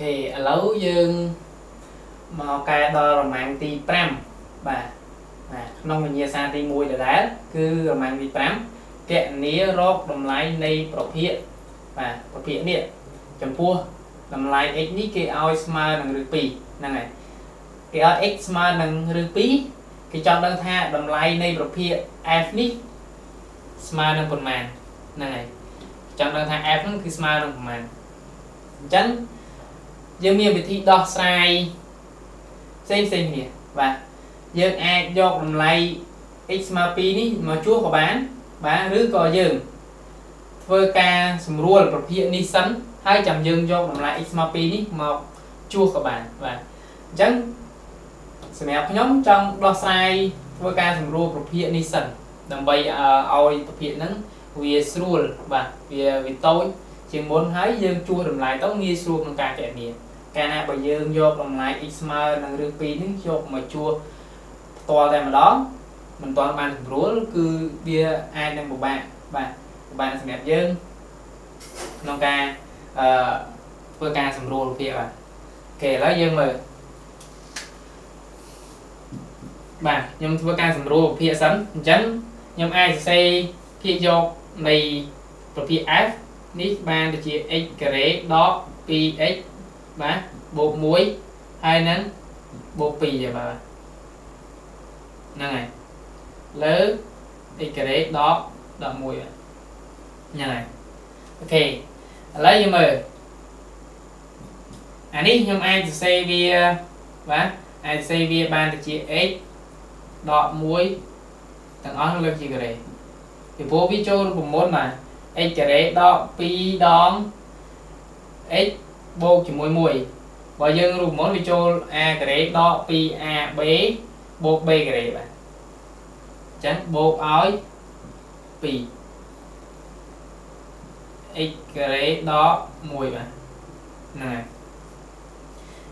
OK, lâu dương màu cài đo làm mạng tì pram và nông mình nhà xa tì mùi để đá cứ làm mạng tì pram kẹt ní róc làm lái này bọc hiện và bọc hiện điện chấm pua làm lái x ní cái ao smart bằng rực pì này cái ao x smart bằng rực pì cái chọn đơn tha làm lái này bọc hiện f ní smart bằng phần màn này chọn đơn tha f nó cứ smart bằng phần màn chắn dương miền bị thi đo sai xem nè và dương ai do làm lay x mà pi ní mà chúa có bán rứ có dương với ca sầm rùa là bậc hiện ní sắn 200 dương do làm lay x mà pi ní mà chúa có bán và chắn xem học nhóm trong đo sai với ca sầm rùa bậc hiện ní sắn đồng vậy ao bậc hiện nắng vì rùa và vì tối chừng muốn thấy dương chua làm lại tóc nghi xua bằng cà kẹt nè cà nè bởi dương dột làm lại xma năng rương pi nước dột mà chua to ra mà đó mình toàn bàn rúa cứ bia ai đang một bạn bạn sẽ đẹp dương nông ca vừa ca sầm rùa kia bạn kể đó dương mà bạn nhưng vừa ca sầm rùa kia sẵn chấn nhưng ai xây kia dột này rồi kia f nít ban được chia x rễ đó pi x bá bột muối hai nén bột pì vậy bà nè này lớn x rễ đó đỏ muối nè này OK lấy gì mờ anh đi nhưng ai thì xây bia bá ai xây bia ban được chia x đỏ muối thằng ó nó chia rễ thì vô biết cho cùng mốt mà x rễ đó pi đón x bột chỉ muối muối và dân rụt món video a rễ đó pi a b bột b rễ bạn tránh bột ói pi x rễ đó muối bạn này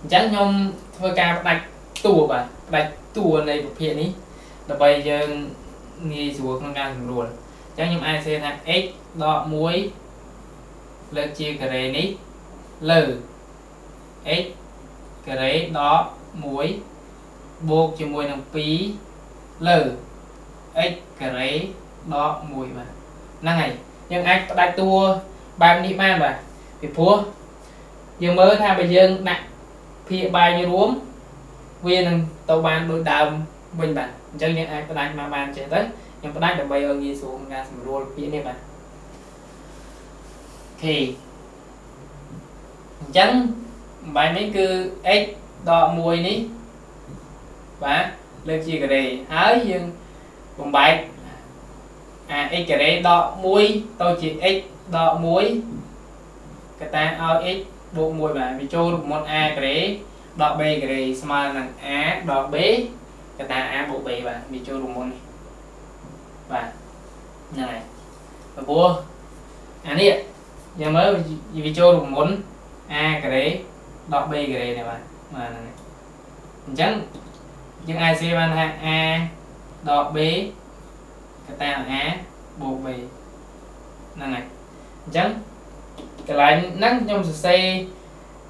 tránh nhom thôi ca đặt tua này một hiện ý là bây giờ nghe xuống không ca thường luôn chẳng nhom ai xem là x đọ muối lên chia cái này ní lừ x cái đấy đó muối buộc cho muối nằm phí lừ x cái đấy đó muối mà năng này nhưng ai đặt tua ba đi man mà thì phúa nhưng mới tha bây giờ nặng phía bài như uống viên tàu ban đôi đầm bình bản cho những ai có đánh mà bàn chạy tới nhưng có đánh được bây giờ nghi xuống ra sầm rô phía này mà thì chẳng bài mấy cứ x đo mùi ní và lên chia cái này hái nhưng cùng bài x cái này đo mùi tôi chỉ x đo mùi cái ta ao x bộ mùi mà vì cho một a cái đấy đo b cái này smart là a đo b cái ta a bộ b và vì cho một này và này và bố anh đi giờ mới vì cho một món a cái đấy đọc b cái đấy này mà chẳng những ai xem anh ha a đọc b cái ta là a bộ b này chẳng cái lại nắng trong xe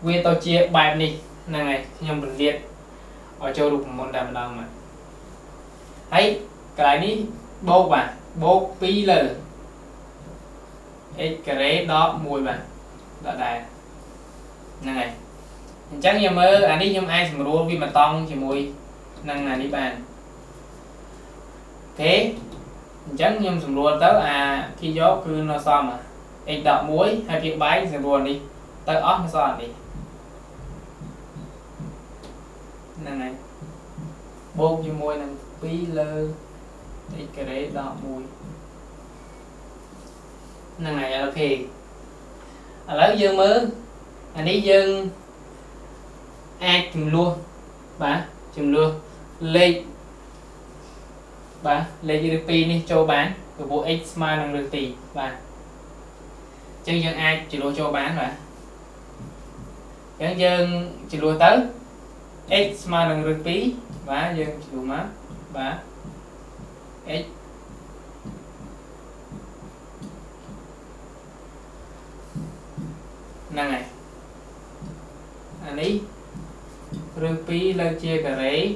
quy tao chia bài này này nhom bình liệt ở châu lục môn đàm đàm mà thấy cái lại đi bột mà bột pi l cái đấy đó mùi mà đó đài năng này chắc như mơ anh đi nhưng ai mà rùa vì mà tông thì mùi năng này đi bàn thế chắc nhưng sầm rùa tới khi gió cứ nó xong mà anh đọc muối hay việc bái sầm rùa đi tới ót nó xong đi năng này bột như mùi năng pi lơ cái đấy đọc mùi năng này là khi lấy dương mơ anh ấy dân a chùm luôn bà chùm luôn lê bà lê dư pi đi cho bán rồi bộ x mà năng được tỷ bà chân dân a chỉ luôn cho bán bà chân dân chỉ luôn tới x mà năng được tí bà dân chỉ luôn má bà x năng này này rư pi là chia cả rễ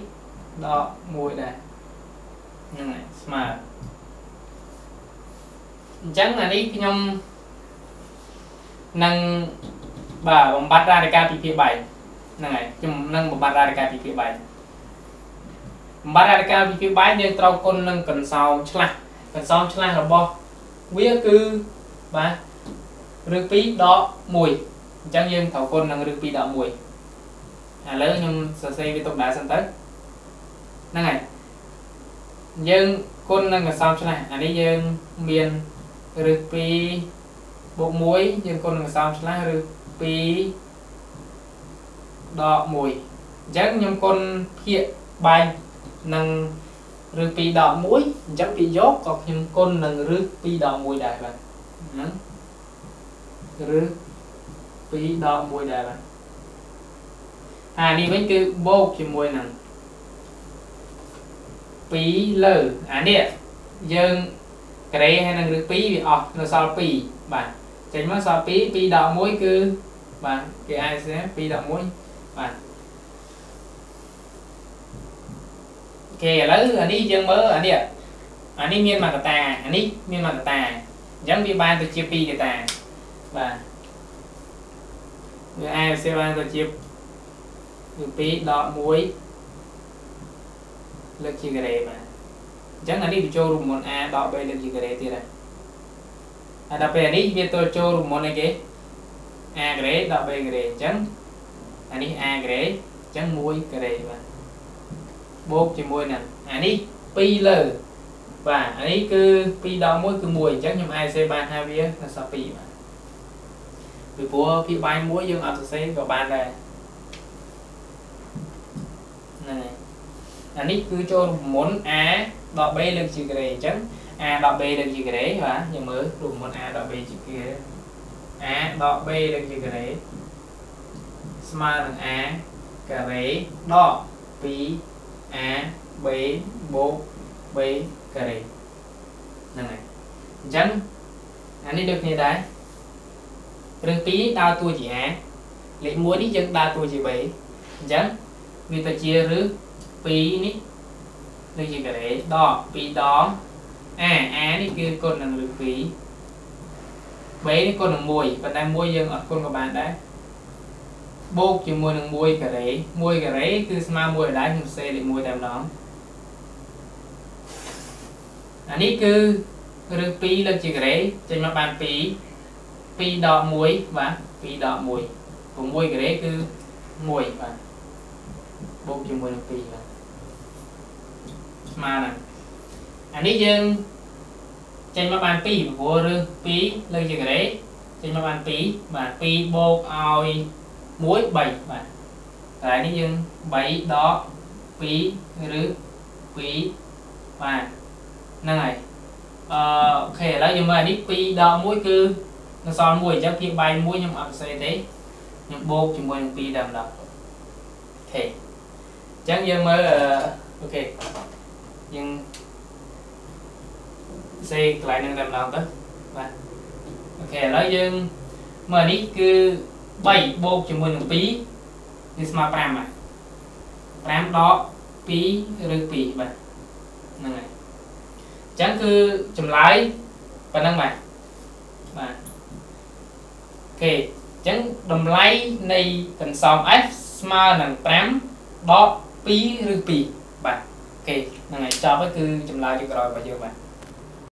đọ mùi này smart chẳng là đi cái nhom nâng bà bằng bát ra để ca thì bài này chùm nâng bằng bát ra để ca thì bài bát ra để ca thì bài nên trâu con nâng cần sau chla là bo vía cứ bà rư pi đọ mùi chẳng riêng thảo con nâng rư pi đọ mùi lớn nhưng sơ xây với tục đá sân tới năng này nhưng con nâng là sao cho này anh đi dân miền rực pi bộ muối nhưng con là sao cho này rực pi đọ mùi chắc nhưng con hiện bài nâng rực pi đọ muối chắc bị dốt còn nhưng con nâng rực pi đọ mùi đại bạn rực pi đọ mùi đại bạn à đi với cái bột thì mùi nặng pí lơ à nè dân cái đấy hay năng được pí vì ọt nó sao pí bạn tránh mất sao pí pí đào muối cứ bạn cái ai sẽ pí đào muối bạn kề lỡ anh đi dân mới anh nè anh đi miên mặt tà anh đi miên mặt tà giống như ban tôi chia pí cái tà bạn người ai sẽ ban tôi chia pí đào muối lực chi cái đấy mà chẳng là đi bị trôi một a đọ bê lực chi cái đấy thì này à đọ bê đi biết tôi trôi một này cái a cái đấy đọ bê cái đấy chẳng anh đi a cái đấy chẳng muối cái đấy mà bột thì muối nè anh đi pi lờ và anh đi cứ pi đọ muối cứ muối chẳng nhưng ai xây ban hai vía là sao pi mà vì bố pi bay muối dương ở xây vào ban này này anh ấy cứ cho muốn a đọ b lên chữ cái chấm a đọ b lên chữ cái đấy hả nhưng mới đủ muốn a đọ b chữ kia a đọ b lên chữ cái đấy smart a cái đấy đọ pi a b bộ b cái đấy này chấm anh ấy được như thế rừng pi đào tua chỉ a lấy muối đi chấm đào tua chỉ bảy chấm vì ta chia rứ pi ní được gì cả đấy đo pi đó a ní kia con là được pi bé ní con là mùi và đang mùi dân ở con của bạn đấy bố chỉ mùi là mùi cả đấy cứ mà mùi ở đáy không xe để mùi tạm đó anh ní cứ được pi là chỉ cả đấy trên mặt bàn pi pi đo mùi và pi đo mùi còn mùi cả đấy cứ mùi và bố chỉ mùi là pi mà này anh ấy dân trên mặt bàn pi của rương pi lên chừng đấy trên mặt bàn pi mà pi bột oi muối bảy mà tại anh ấy dân bảy đó pi rứ pi mà năng này kể là nhưng mà anh ấy pi đó muối cứ nó son muối chắc khi bay muối nhưng mà sẽ thế nhưng bột chỉ muối pi đầm đầm thế chắc dân mới ok nhưng xây lại nên làm đó và ok nói dân mà đi cứ bảy bột cho mình phí thì mà pram đó phí rực phí bạn này chẳng cứ chùm lái và năng bạn bạn ok chẳng đầm lái này cần xong f smart là pram đó phí rực phí bạn ok này cho bất cứ chùm lại được rồi và chưa bạn